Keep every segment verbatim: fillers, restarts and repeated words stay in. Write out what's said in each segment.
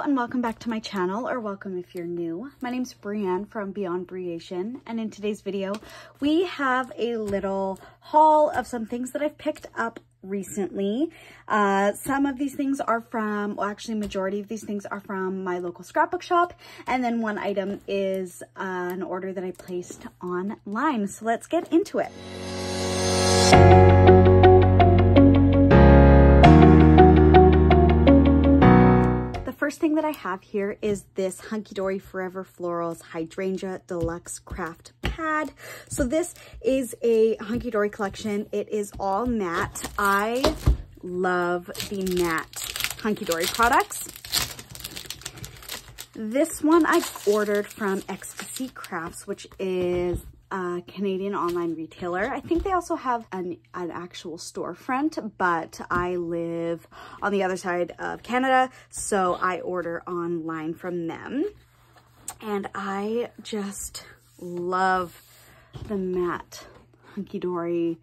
Hello and welcome back to my channel, or welcome if you're new. My name's Brienne from Beyond Breation, and in today's video we have a little haul of some things that I've picked up recently. Uh, some of these things are from, well actually majority of these things are from my local scrapbook shop, and then one item is uh, an order that I placed online. So let's get into it. First thing that I have here is this Hunkydory Forever Florals Hydrangea Deluxe Craft Pad. So this is a Hunkydory collection. It is all matte. I love the matte Hunkydory products. This one I've ordered from Ecstasy Crafts, which is a Canadian online retailer. I think they also have an, an actual storefront, but I live on the other side of Canada, so I order online from them. And I just love the matte Hunkydory,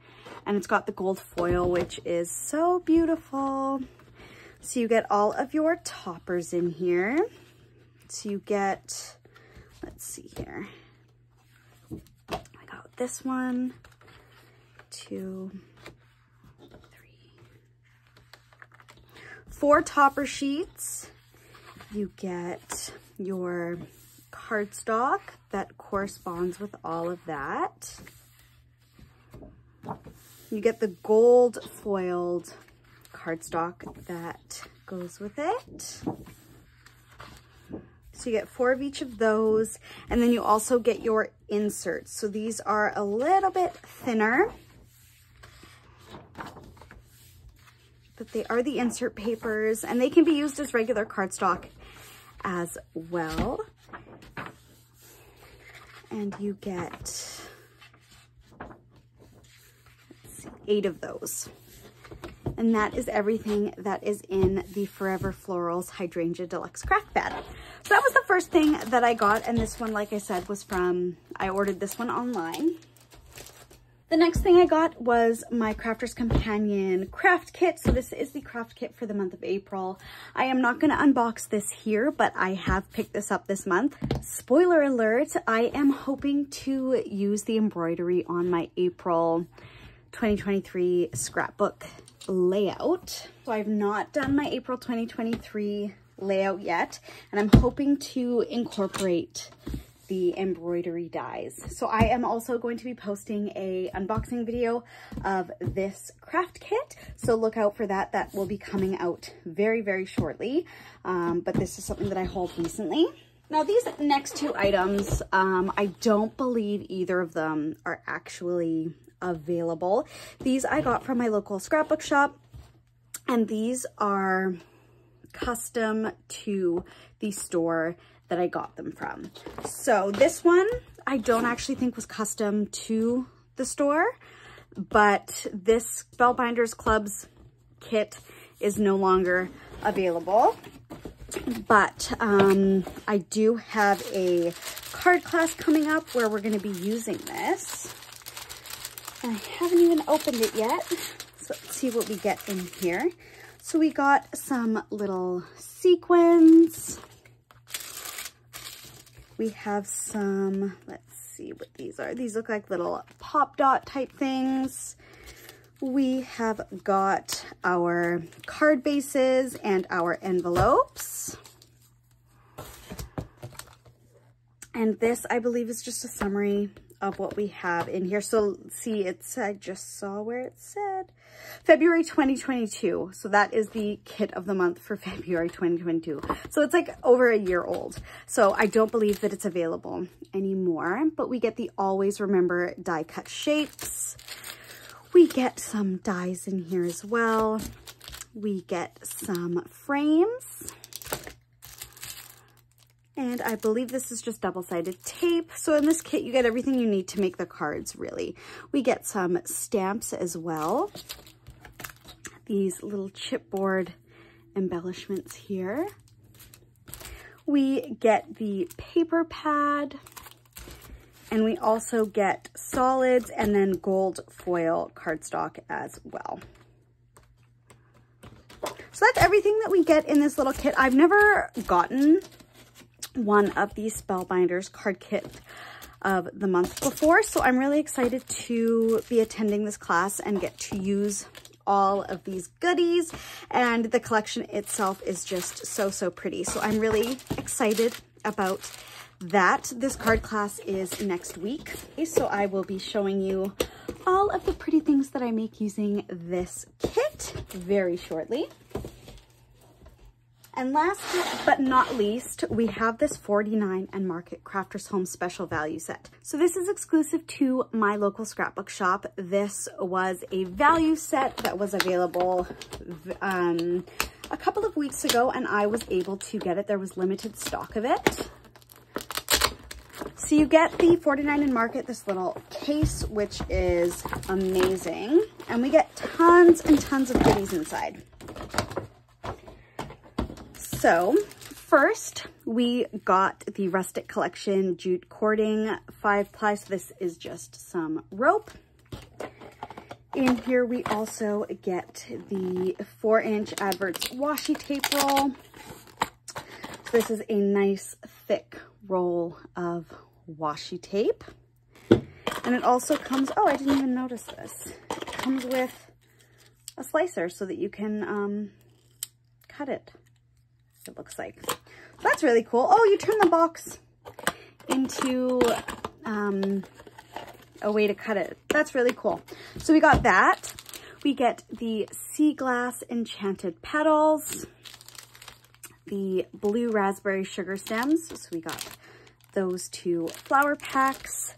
and it's got the gold foil, which is so beautiful. So you get all of your toppers in here. So you get, let's see here. This one, two, three, four topper sheets. You get your cardstock that corresponds with all of that. You get the gold foiled cardstock that goes with it. So you get four of each of those, and then you also get your inserts. So these are a little bit thinner, but they are the insert papers, and they can be used as regular cardstock as well. And you get, let's see, eight of those. And that is everything that is in the Forever Florals Hydrangea Deluxe Craft Pad. So that was the first thing that I got, and this one, like I said, was from, I ordered this one online. The next thing I got was my Crafter's Companion Craft Kit. So this is the Craft Kit for the month of April. I am not going to unbox this here, but I have picked this up this month. Spoiler alert, I am hoping to use the embroidery on my April twenty twenty-three scrapbook layout. So I've not done my April twenty twenty-three layout yet, and I'm hoping to incorporate the embroidery dies. So I am also going to be posting a unboxing video of this craft kit, so look out for that. That will be coming out very, very shortly, um, but this is something that I hauled recently. Now these next two items, um, I don't believe either of them are actually available. These I got from my local scrapbook shop, and these are custom to the store that I got them from. So this one I don't actually think was custom to the store, but this Spellbinders Club's kit is no longer available. But um, I do have a card class coming up where we're going to be using this. I haven't even opened it yet, so let's see what we get in here. So we got some little sequins. We have some, let's see what these are. These look like little pop dot type things. We have got our card bases and our envelopes. And this, I believe, is just a summary of what we have in here. So see, it's, I just saw where it said February twenty twenty-two. So that is the kit of the month for February twenty twenty-two. So it's like over a year old. So I don't believe that it's available anymore, but we get the Always Remember die cut shapes. We get some dies in here as well. We get some frames. And I believe this is just double-sided tape. So in this kit, you get everything you need to make the cards, really. We get some stamps as well. These little chipboard embellishments here. We get the paper pad. And we also get solids and then gold foil cardstock as well. So that's everything that we get in this little kit. I've never gotten one of these Spellbinders card kit of the month before, so I'm really excited to be attending this class and get to use all of these goodies, and the collection itself is just so, so pretty. So I'm really excited about that. This card class is next week, so I will be showing you all of the pretty things that I make using this kit very shortly. And last but not least, we have this forty-nine and Market Crafter's Home Special Value Set. So this is exclusive to my local scrapbook shop. This was a value set that was available um, a couple of weeks ago, and I was able to get it. There was limited stock of it. So you get the forty-nine and Market, this little case, which is amazing. And we get tons and tons of goodies inside. So first, we got the Rustic Collection jute cording five ply. So this is just some rope. In here, we also get the four inch Adverts washi tape roll. So this is a nice thick roll of washi tape. And it also comes, oh, I didn't even notice this. It comes with a slicer so that you can um, cut it. It looks like. That's really cool. Oh, you turn the box into um, a way to cut it. That's really cool. So we got that. We get the Sea Glass Enchanted Petals, the Blue Raspberry Sugar Stems. So we got those two flower packs.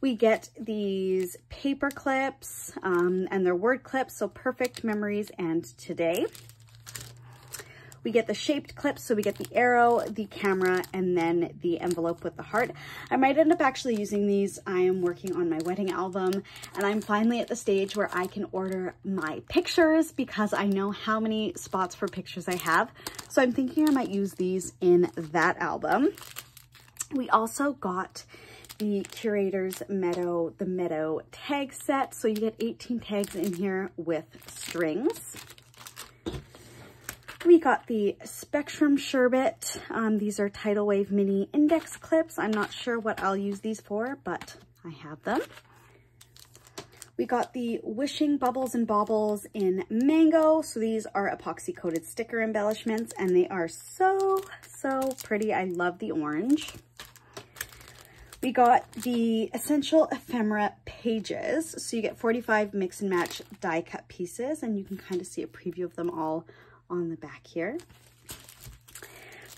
We get these paper clips um, and they're word clips. So Perfect Memories and Today. We get the shaped clips, so we get the arrow, the camera, and then the envelope with the heart. I might end up actually using these. I am working on my wedding album, and I'm finally at the stage where I can order my pictures because I know how many spots for pictures I have. So I'm thinking I might use these in that album. We also got the Curators Meadow, the Meadow tag set. So you get eighteen tags in here with strings. We got the Spectrum Sherbet. Um, these are Tidal Wave Mini Index Clips. I'm not sure what I'll use these for, but I have them. We got the Wishing Bubbles and Baubles in Mango. So these are epoxy coated sticker embellishments, and they are so, so pretty. I love the orange. We got the Essential Ephemera Pages. So you get forty-five mix and match die cut pieces, and you can kind of see a preview of them all on the back here.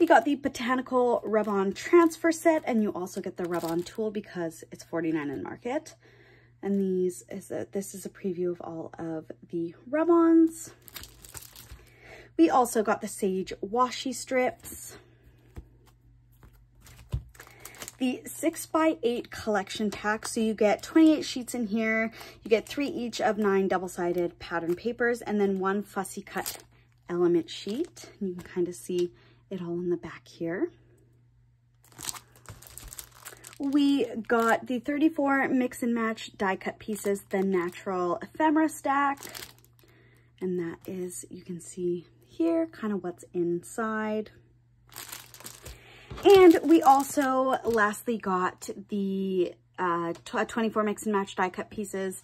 We got the Botanical Rub-On Transfer Set, and you also get the Rub-On Tool because it's forty-nine and Market. And these is a, this is a preview of all of the Rub-Ons. We also got the Sage Washi Strips. The six by eight collection pack, so you get twenty-eight sheets in here. You get three each of nine double-sided pattern papers, and then one fussy cut element sheet. You can kind of see it all in the back here. We got the thirty-four mix and match die cut pieces, the Natural Ephemera stack, and that is, you can see here kind of what's inside. And we also lastly got the uh, twenty-four mix and match die cut pieces,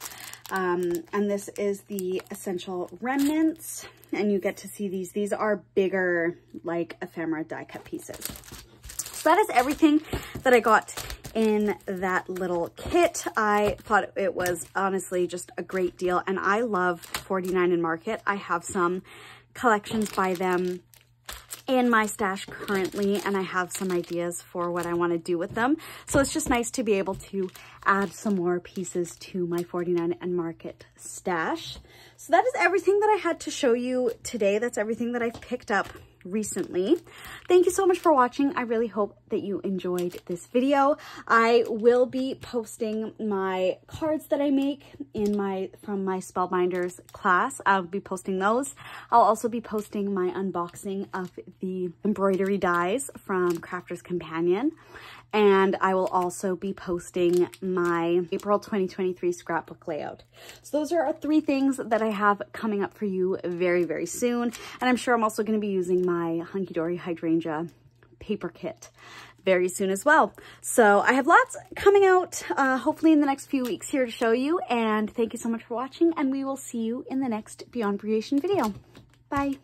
um, and this is the Essential Remnants. And you get to see these. These are bigger, like, ephemera die cut pieces. So that is everything that I got in that little kit. I thought it was honestly just a great deal. And I love forty-nine and Market. I have some collections by them in my stash currently, and I have some ideas for what I want to do with them. So it's just nice to be able to add some more pieces to my forty-nine and Market stash. So that is everything that I had to show you today. That's everything that I've picked up recently. Thank you so much for watching. I really hope that you enjoyed this video. I will be posting my cards that I make in my from my Spellbinders class. I'll be posting those. I'll also be posting my unboxing of the embroidery dies from Crafter's Companion. And I will also be posting my April twenty twenty-three scrapbook layout. So those are our three things that I have coming up for you very, very soon. And I'm sure I'm also going to be using my Hunkydory Hydrangea paper kit very soon as well. So I have lots coming out, uh, hopefully in the next few weeks here to show you. And thank you so much for watching, and we will see you in the next Beyond Breation video. Bye.